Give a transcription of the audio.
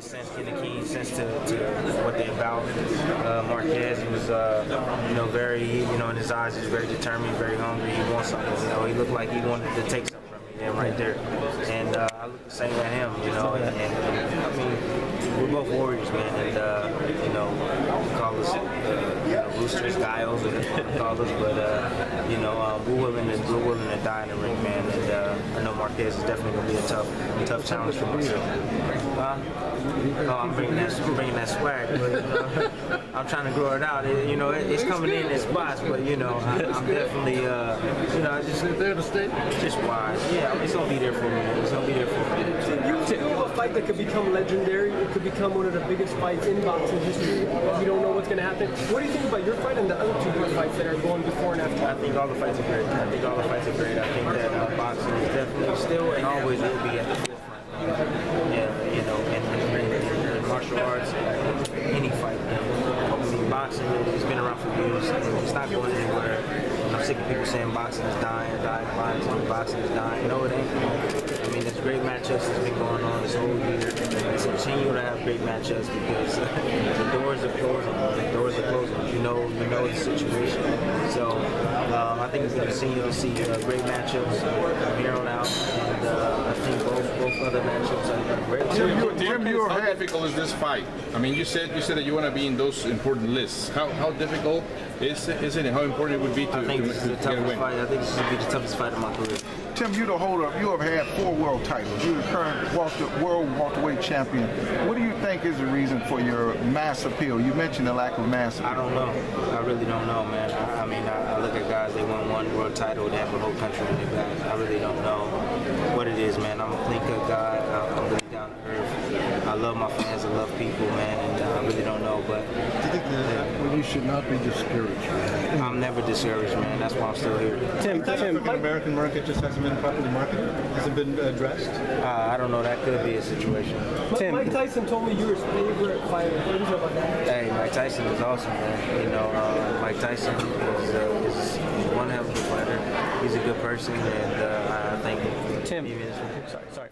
a sense, getting a key sense to what they're about. Marquez was, very, in his eyes, he's very determined, very hungry. He wants something. He looked like he wanted to take something from me right there. And I look the same at him, And I mean, we're both warriors, man. And we call us roosters, guiles, or call us, but we're willing to die in the ring, man. And I know Marquez is definitely gonna be a tough challenge for me. I'm bringing that swag, but I'm trying to grow it out. It's coming in spots, but I'm definitely, just wise. Yeah, it's gonna be there for me. It's gonna be there for me. You have a fight that could become legendary. It could become one of the biggest fights in boxing history. You don't know what's gonna happen. What do you think about your fight and the other two good fights that are going before and after? I think all the fights are great. I think that boxing is definitely still and always will be at the forefront. Yeah, and martial arts, any fight. Boxing has been around for years. It's not going anywhere. I'm sick of people saying boxing is dying, boxing is dying. No, it ain't. I mean, there's great matchups that's been going on this whole year. It's continuing to have great matchups because the doors are closing. The doors are closing. You know the situation. So I think it's going to continue to see great matchups from here on out. And I think both other matchups are great. Tim, how difficult is this fight? I mean, you said that you want to be in those important lists. How difficult is it, and how important it would be to get a win? I think this would be the toughest fight of my career. Tim, you're the holder. You have had 4 world titles. You're the current world welterweight champion. What do you think is the reason for your mass appeal? You mentioned the lack of mass appeal. I don't know. I really don't know, man. I mean, I look at guys, they won 1 world title, they have a whole country in their back. I really don't know what it is, man. I'm a clean-cut guy. I'm really down to earth. I love my fans. I love people, man. And I really don't know, but... Well, you should not be discouraged, man. I'm never discouraged, man. That's why I'm still here. Tim, the American market just hasn't been properly marketed. Hasn't been addressed. I don't know. That could be a situation. Tim, Mike Tyson told me you were his favorite fighter. What do you know about that? Hey, Mike Tyson is awesome, man. Mike Tyson is one hell of a fighter. He's a good person, and I think. Tim, sorry.